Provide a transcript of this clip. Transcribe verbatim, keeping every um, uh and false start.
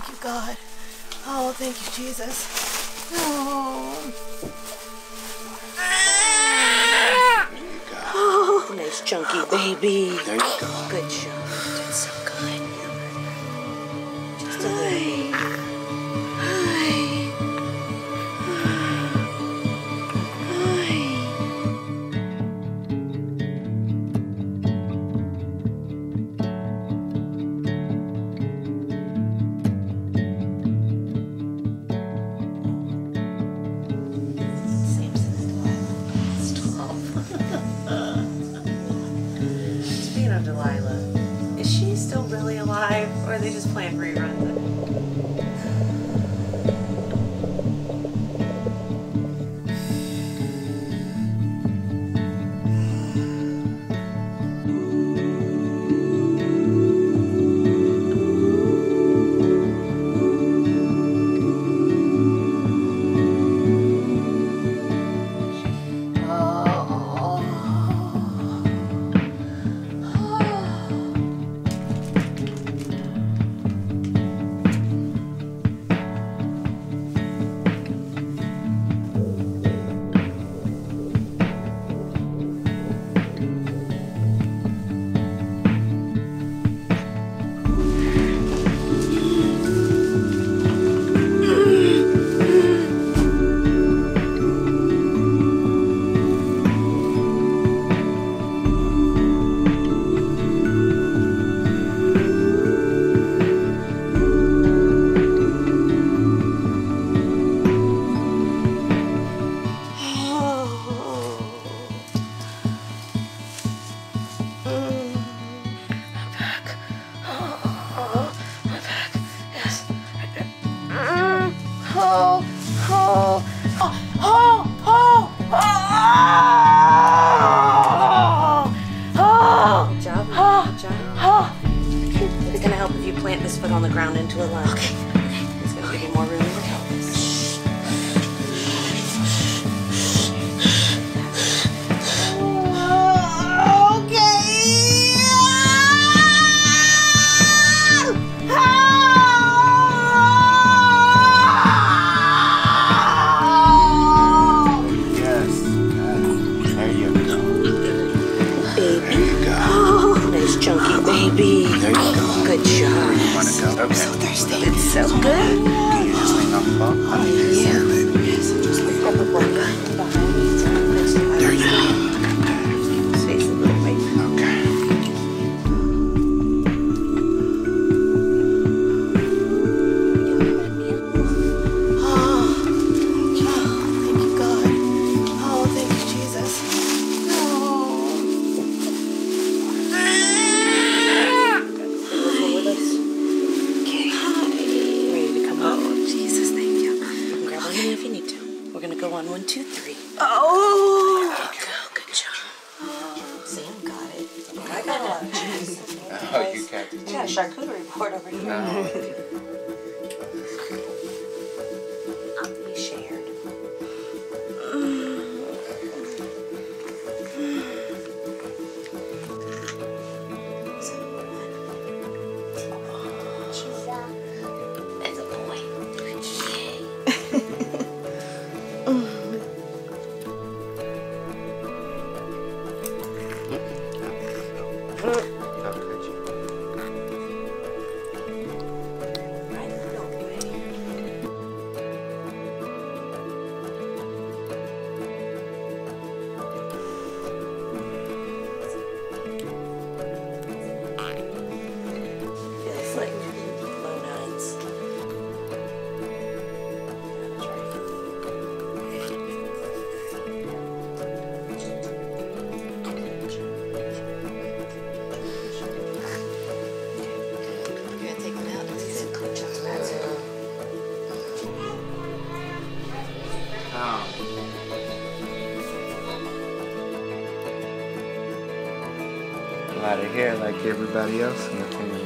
thank you, God. Oh, thank you, Jesus. Oh. There you go. Oh. Nice chunky baby. There you go. Good job. That's so good. Just a little. Delilah. Is she still really alive, or are they just playing reruns? It's gonna help if you plant this foot on the ground into a line. Okay. It's gonna give you more room to help this. Okay. Yes. There you go. Baby. There you go. Nice chunky baby. There you go. Good job. Yes. Okay. I'm so thirsty. It's so good. Can you just lean on the ball? Oh, yeah. Yes, just lean on the ball. There you go. Space a little bit. Okay. Oh, thank you, God. Oh, thank you, Jesus. One, two, three. Oh! There you go. Good job. Oh, Sam got it. Oh, I got a lot of cheese. Oh, you got it. Yeah, charcuterie board over here. No. I'll be shared. I'm out of here like everybody else.